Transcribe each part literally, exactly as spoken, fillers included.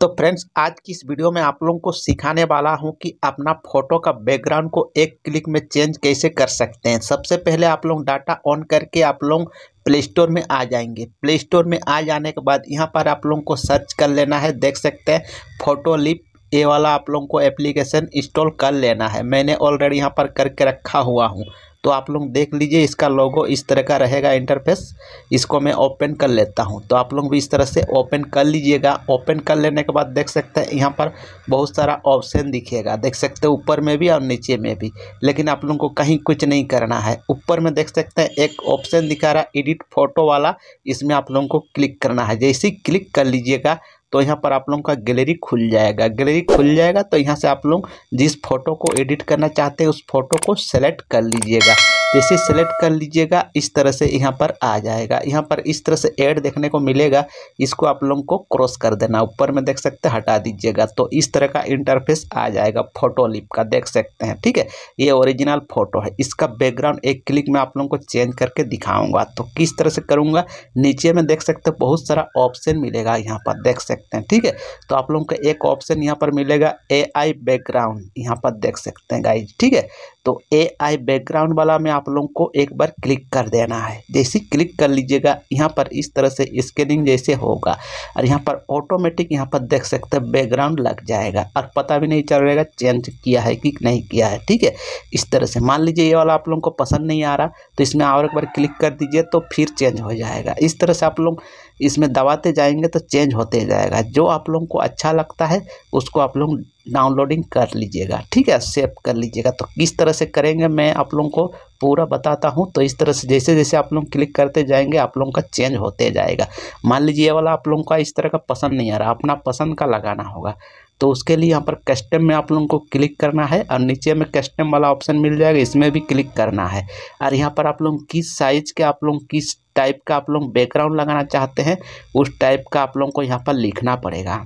तो फ्रेंड्स, आज की इस वीडियो में आप लोगों को सिखाने वाला हूं कि अपना फोटो का बैकग्राउंड को एक क्लिक में चेंज कैसे कर सकते हैं। सबसे पहले आप लोग डाटा ऑन करके आप लोग प्ले स्टोर में आ जाएंगे। प्ले स्टोर में आ जाने के बाद यहां पर आप लोगों को सर्च कर लेना है। देख सकते हैं फोटो लिप, ये वाला आप लोगों को एप्लीकेशन इंस्टॉल कर लेना है। मैंने ऑलरेडी यहाँ पर करके रखा हुआ हूँ, तो आप लोग देख लीजिए। इसका लोगो इस तरह का रहेगा इंटरफेस। इसको मैं ओपन कर लेता हूँ, तो आप लोग भी इस तरह से ओपन कर लीजिएगा। ओपन कर लेने के बाद देख सकते हैं यहाँ पर बहुत सारा ऑप्शन दिखेगा। देख सकते हैं ऊपर में भी और नीचे में भी, लेकिन आप लोगों को कहीं कुछ नहीं करना है। ऊपर में देख सकते हैं एक ऑप्शन दिखा रहा है एडिट फोटो वाला, इसमें आप लोगों को क्लिक करना है। जैसे ही क्लिक कर लीजिएगा तो यहाँ पर आप लोगों का गैलरी खुल जाएगा। गैलरी खुल जाएगा तो यहाँ से आप लोग जिस फोटो को एडिट करना चाहते हैं उस फोटो को सेलेक्ट कर लीजिएगा। जैसे सेलेक्ट कर लीजिएगा इस तरह से यहाँ पर आ जाएगा। यहाँ पर इस तरह से ऐड देखने को मिलेगा, इसको आप लोगों को क्रॉस कर देना। ऊपर में देख सकते हैं हटा दीजिएगा, तो इस तरह का इंटरफेस आ जाएगा फोटो लिप का। देख सकते हैं, ठीक है, ये ओरिजिनल फोटो है। इसका बैकग्राउंड एक क्लिक में आप लोगों को चेंज करके दिखाऊंगा, तो किस तरह से करूँगा। नीचे में देख सकते हैं बहुत सारा ऑप्शन मिलेगा, यहाँ पर देख सकते हैं, ठीक है। तो आप लोगों को एक ऑप्शन यहाँ पर मिलेगा ए आई बैकग्राउंड, यहाँ पर देख सकते हैं गाइज, ठीक है। तो ए आई बैकग्राउंड वाला में आप लोगों को एक बार क्लिक कर देना है। जैसे क्लिक कर लीजिएगा यहाँ पर इस तरह से स्कैनिंग जैसे होगा, और यहाँ पर ऑटोमेटिक यहाँ पर देख सकते हैं बैकग्राउंड लग जाएगा, और पता भी नहीं चलेगा चेंज किया है कि नहीं किया है, ठीक है। इस तरह से मान लीजिए ये वाला आप लोगों को पसंद नहीं आ रहा, तो इसमें और एक बार क्लिक कर दीजिए तो फिर चेंज हो जाएगा। इस तरह से आप लोग इसमें दबाते जाएंगे तो चेंज होते जाएगा। जो आप लोगों को अच्छा लगता है उसको आप लोग डाउनलोडिंग कर लीजिएगा, ठीक है, सेव कर लीजिएगा। तो किस तरह से करेंगे मैं आप लोगों को पूरा बताता हूँ। तो इस तरह से जैसे जैसे आप लोग क्लिक करते जाएंगे आप लोगों का चेंज होते जाएगा। मान लीजिए ये वाला आप लोगों का इस तरह का पसंद नहीं आ रहा, अपना पसंद का लगाना होगा, तो उसके लिए यहाँ पर कस्टम में आप लोगों को क्लिक करना है, और नीचे में कस्टम वाला ऑप्शन मिल जाएगा, इसमें भी क्लिक करना है। और यहाँ पर आप लोग किस साइज़ के, आप लोग किस टाइप का आप लोग बैकग्राउंड लगाना चाहते हैं उस टाइप का आप लोगों को यहाँ पर लिखना पड़ेगा।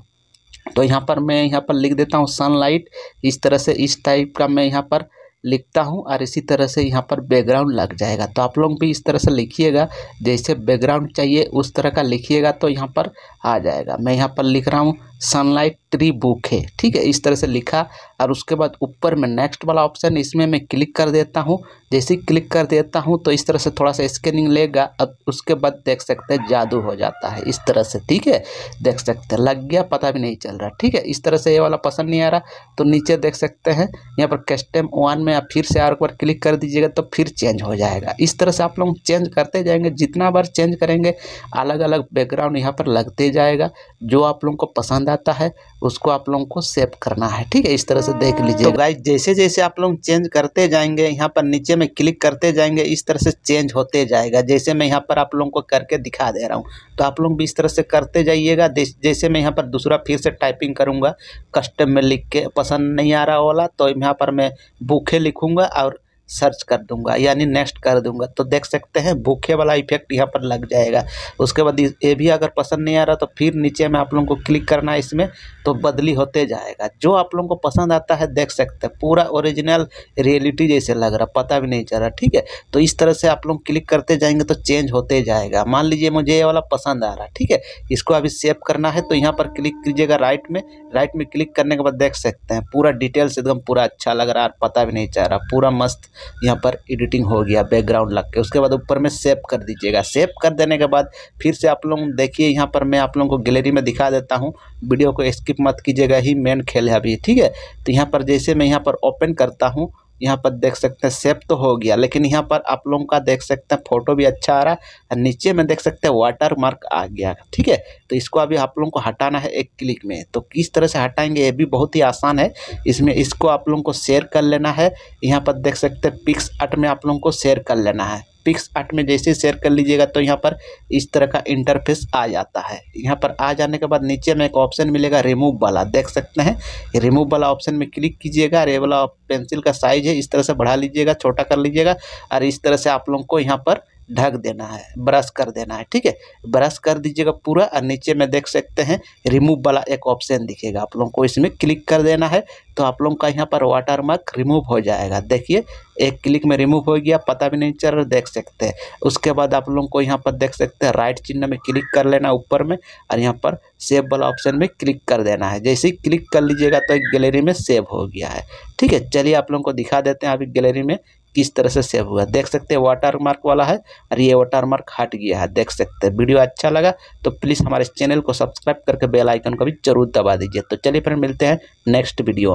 तो यहाँ पर मैं यहाँ पर लिख देता हूँ सनलाइट, इस तरह से इस टाइप का मैं यहाँ पर लिखता हूं, और इसी तरह से यहाँ पर बैकग्राउंड लग जाएगा। तो आप लोग भी इस तरह से लिखिएगा, जैसे बैकग्राउंड चाहिए उस तरह का लिखिएगा तो यहाँ पर आ जाएगा। मैं यहाँ पर लिख रहा हूँ सनलाइट ट्री बुक है, ठीक है, इस तरह से लिखा। और उसके बाद ऊपर में नेक्स्ट वाला ऑप्शन, इसमें मैं क्लिक कर देता हूँ। जैसे क्लिक कर देता हूँ तो इस तरह से थोड़ा सा स्कैनिंग लेगा, अब उसके बाद देख सकते हैं जादू हो जाता है इस तरह से, ठीक है। देख सकते हैं लग गया, पता भी नहीं चल रहा, ठीक है। इस तरह से ये वाला पसंद नहीं आ रहा तो नीचे देख सकते हैं यहाँ पर कस्टम वन में आप फिर से और एक बार क्लिक कर दीजिएगा तो फिर चेंज हो जाएगा। इस तरह से आप लोग चेंज करते जाएंगे। जितना बार चेंज करेंगे अलग अलग बैकग्राउंड यहाँ पर लगते जाएगा। जो आप लोगों को पसंद आता है उसको आप लोगों को सेव करना है, ठीक है। इस तरह से देख लीजिए। तो गाइस, जैसे जैसे आप लोग चेंज करते जाएंगे, यहाँ पर नीचे में क्लिक करते जाएंगे, इस तरह से चेंज होते जाएगा। जैसे मैं यहाँ पर आप लोगों को करके दिखा दे रहा हूँ, तो आप लोग भी इस तरह से करते जाइएगा। जैसे मैं यहाँ पर दूसरा फिर से टाइपिंग करूँगा कस्टम में लिख के, पसंद नहीं आ रहा वाला तो यहाँ पर मैं बुके लिखूँगा और सर्च कर दूंगा, यानी नेक्स्ट कर दूंगा। तो देख सकते हैं भूखे वाला इफेक्ट यहाँ पर लग जाएगा। उसके बाद ये भी अगर पसंद नहीं आ रहा तो फिर नीचे में आप लोगों को क्लिक करना है, इसमें तो बदली होते जाएगा। जो आप लोगों को पसंद आता है देख सकते हैं पूरा ओरिजिनल रियलिटी जैसे लग रहा, पता भी नहीं चल रहा, ठीक है। तो इस तरह से आप लोग क्लिक करते जाएंगे तो चेंज होते जाएगा। मान लीजिए मुझे ये वाला पसंद आ रहा, ठीक है, इसको अभी सेव करना है तो यहाँ पर क्लिक कीजिएगा राइट में। राइट में क्लिक करने के बाद देख सकते हैं पूरा डिटेल्स एकदम पूरा अच्छा लग रहा है, पता भी नहीं चल रहा, पूरा मस्त यहाँ पर एडिटिंग हो गया बैकग्राउंड लग के। उसके बाद ऊपर में सेव कर दीजिएगा। सेव कर देने के बाद फिर से आप लोग देखिए, यहाँ पर मैं आप लोगों को गैलरी में दिखा देता हूँ। वीडियो को स्किप मत कीजिएगा, ही मेन खेल है अभी, ठीक है। तो यहाँ पर जैसे मैं यहाँ पर ओपन करता हूँ, यहाँ पर देख सकते हैं सेव तो हो गया, लेकिन यहाँ पर आप लोगों का देख सकते हैं फोटो भी अच्छा आ रहा है। नीचे में देख सकते हैं वाटर मार्क आ गया, ठीक है। तो इसको अभी आप लोगों को हटाना है एक क्लिक में। तो किस तरह से हटाएंगे ये भी बहुत ही आसान है। इसमें इसको आप लोगों को शेयर कर लेना है, यहाँ पर देख सकते हैं पिक्सआर्ट में आप लोगों को शेयर कर लेना है। पिक्सआर्ट में जैसे शेयर कर लीजिएगा तो यहाँ पर इस तरह का इंटरफेस आ जाता है। यहाँ पर आ जाने के बाद नीचे में एक ऑप्शन मिलेगा रिमूव वाला, देख सकते हैं रिमूव वाला ऑप्शन में क्लिक कीजिएगा। और ये वाला पेंसिल का साइज है, इस तरह से बढ़ा लीजिएगा, छोटा कर लीजिएगा। और इस तरह से आप लोगों को यहाँ पर ढक देना है, ब्रश कर देना है। ठीक है, ब्रश कर दीजिएगा पूरा और नीचे में देख सकते हैं रिमूव वाला एक ऑप्शन दिखेगा, आप लोगों को इसमें क्लिक कर देना है। तो आप लोगों का यहाँ पर वाटरमार्क रिमूव हो जाएगा। देखिए एक क्लिक में रिमूव हो गया, पता भी नहीं चल रहा, देख सकते हैं। उसके बाद आप लोगों को यहाँ पर देख सकते हैं राइट चिन्ह में क्लिक कर लेना ऊपर में और यहाँ पर सेव वाला ऑप्शन में क्लिक कर देना है। जैसे ही क्लिक कर लीजिएगा तो एक गैलरी में सेव हो गया है। ठीक है, चलिए आप लोगों को दिखा देते हैं अभी गैलरी में किस तरह से सेव हुआ। देख सकते हैं वाटरमार्क वाला है और ये वाटरमार्क हट गया है, देख सकते हैं। वीडियो अच्छा लगा तो प्लीज़ हमारे चैनल को सब्सक्राइब करके बेल आइकन को भी जरूर दबा दीजिए। तो चलिए फिर मिलते हैं नेक्स्ट वीडियो में।